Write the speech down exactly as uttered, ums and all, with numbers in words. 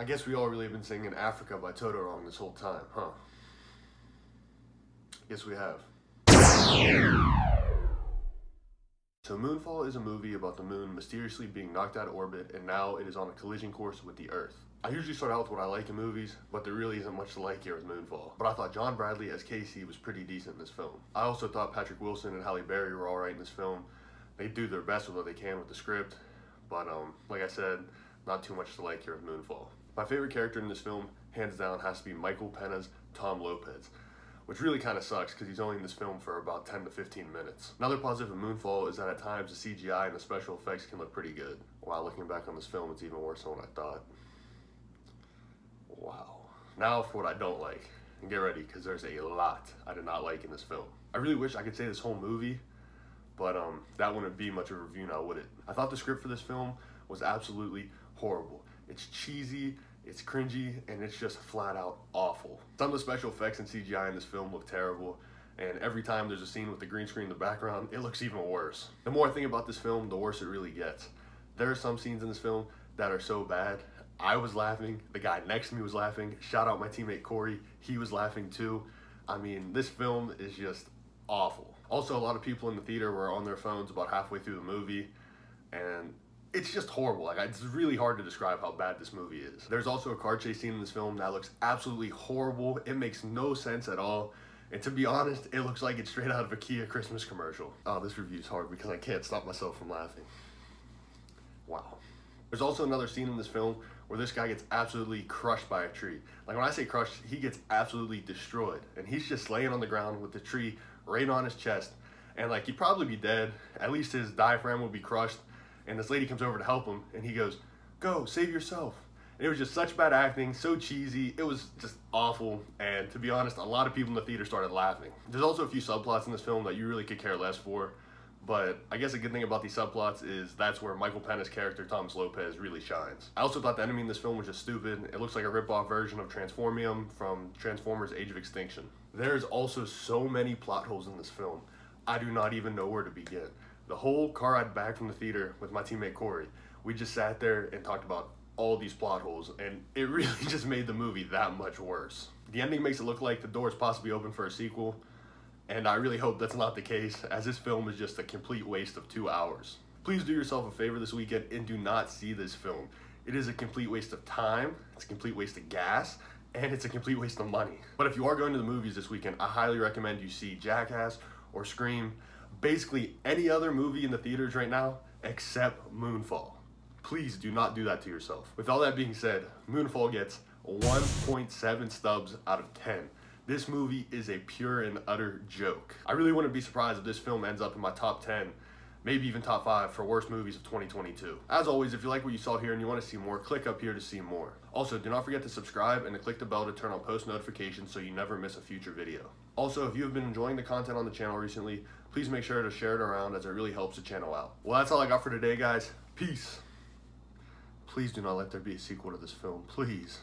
I guess we all really have been singing Africa by Toto wrong this whole time, huh? Yes, we have. So Moonfall is a movie about the moon mysteriously being knocked out of orbit, and now it is on a collision course with the Earth. I usually start out with what I like in movies, but there really isn't much to like here with Moonfall. But I thought John Bradley as Casey was pretty decent in this film. I also thought Patrick Wilson and Halle Berry were alright in this film. They do their best with what they can with the script, but um, like I said, not too much to like here with Moonfall. My favorite character in this film, hands down, has to be Michael Pena's Tom Lopez, which really kind of sucks because he's only in this film for about ten to fifteen minutes. Another positive in Moonfall is that at times the C G I and the special effects can look pretty good. Wow, looking back on this film, it's even worse than what I thought. Wow. Now for what I don't like. And get ready, because there's a lot I did not like in this film. I really wish I could say this whole movie, but um, that wouldn't be much of a review now, would it? I thought the script for this film was absolutely horrible. It's cheesy, it's cringy, and it's just flat out awful. Some of the special effects and C G I in this film look terrible, and every time there's a scene with the green screen in the background, it looks even worse. The more I think about this film, the worse it really gets. There are some scenes in this film that are so bad, I was laughing, the guy next to me was laughing, shout out my teammate Corey, he was laughing too. I mean, this film is just awful. Also, a lot of people in the theater were on their phones about halfway through the movie, and it's just horrible. Like, it's really hard to describe how bad this movie is. There's also a car chase scene in this film that looks absolutely horrible. It makes no sense at all. And to be honest, it looks like it's straight out of a Kia Christmas commercial. Oh, this review's hard because I can't stop myself from laughing. Wow. There's also another scene in this film where this guy gets absolutely crushed by a tree. Like, when I say crushed, he gets absolutely destroyed. And he's just laying on the ground with the tree right on his chest. And like, he'd probably be dead. At least his diaphragm would be crushed. And this lady comes over to help him, and he goes, "Go, save yourself." And it was just such bad acting, so cheesy. It was just awful. And to be honest, a lot of people in the theater started laughing. There's also a few subplots in this film that you really could care less for. But I guess a good thing about these subplots is that's where Michael Pena's character, Tom Lopez, really shines. I also thought the enemy in this film was just stupid. It looks like a ripoff version of Transformium from Transformers Age of Extinction. There's also so many plot holes in this film. I do not even know where to begin. The whole car ride back from the theater with my teammate Corey, we just sat there and talked about all these plot holes, and it really just made the movie that much worse. The ending makes it look like the door is possibly open for a sequel, and I really hope that's not the case, as this film is just a complete waste of two hours. Please do yourself a favor this weekend and do not see this film. It is a complete waste of time, it's a complete waste of gas, and it's a complete waste of money. But if you are going to the movies this weekend, I highly recommend you see Jackass or Scream, basically any other movie in the theaters right now except Moonfall. Please do not do that to yourself. With all that being said, Moonfall gets one point seven stubs out of ten. This movie is a pure and utter joke. I really wouldn't be surprised if this film ends up in my top ten, maybe even top five for worst movies of twenty twenty-two. As always, if you like what you saw here and you want to see more, click up here to see more. Also, do not forget to subscribe and to click the bell to turn on post notifications so you never miss a future video. Also, if you have been enjoying the content on the channel recently, please make sure to share it around, as it really helps the channel out. Well, that's all I got for today, guys. Peace. Please do not let there be a sequel to this film, please.